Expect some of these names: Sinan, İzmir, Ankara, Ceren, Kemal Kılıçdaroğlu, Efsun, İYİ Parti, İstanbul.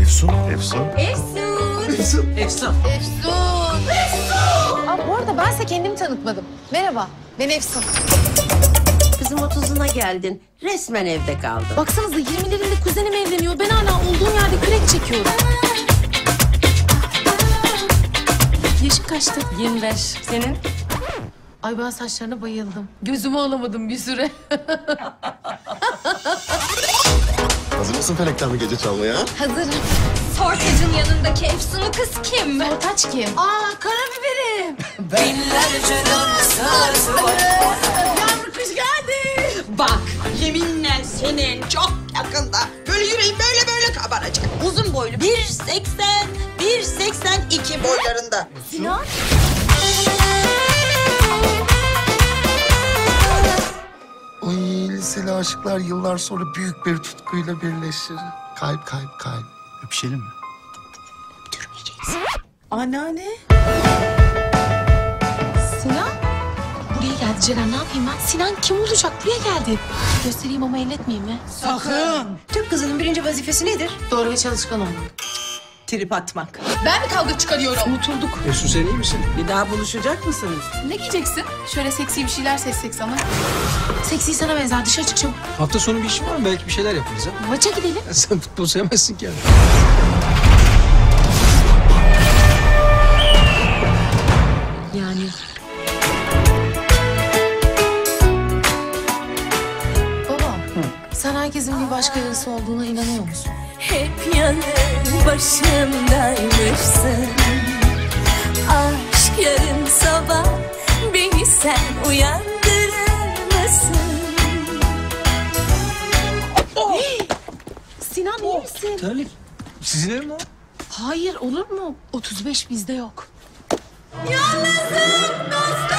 Efsun. Aa, bu arada bense kendimi tanıtmadım. Merhaba, ben Efsun. Kızım 30'una geldin. Resmen evde kaldım. Baksanıza 20'lerinde kuzenim evleniyor. Ben hala olduğum yerde kürek çekiyorum. Yaşın kaçtı? 25. Senin? Ay ben saçlarına bayıldım. Gözümü alamadım bir süre. Hazır mısın felekten bir gece çalmaya? Hazırım. Sortacın yanındaki Efsun'u kız kim? Sortaç kim? Aa, karabiberim. Binlerce dansız var. Yavru kuş geldi. Bak, yeminle senin çok yakında böyle yüreğin böyle kabaracak. Uzun boylu 1.80, 1.82 boylarında. Sinan? Liseli aşıklar yıllar sonra büyük bir tutkuyla birleşir. Kalp. Öpüşelim mi? Öptürmeyeceksin. Anneanne. Sinan. Buraya geldi Ceren, ne yapayım ben? Sinan kim olacak? Buraya geldi. Göstereyim ama elletmeyeyim mi? Sakın. Türk kızının birinci vazifesi nedir? Doğru ve çalışkan olmak. Trip atmak. Ben mi kavga çıkarıyorum? Unuturduk. Efsun sen iyi misin? Bir daha buluşacak mısınız? Ne giyeceksin? Şöyle seksi bir şeyler seçsek sana. Seksi sana benzer. Dışarı çık çabuk. Hafta sonu bir işin var mı? Belki bir şeyler yaparız ha. Maça gidelim. Ya sen futbol sevmezsin ki yani. Yani. Baba, sen herkesin bir başka yarısı olduğuna inanıyor musun? Hep yanı başımdaymışsın. Aşk yarın sabah beni sen uyandırır mısın? Oh. Sinan iyi misin? Terlik. Sizin ev mi o? Hayır, olur mu? 35 bizde yok. Yalnızım dostum.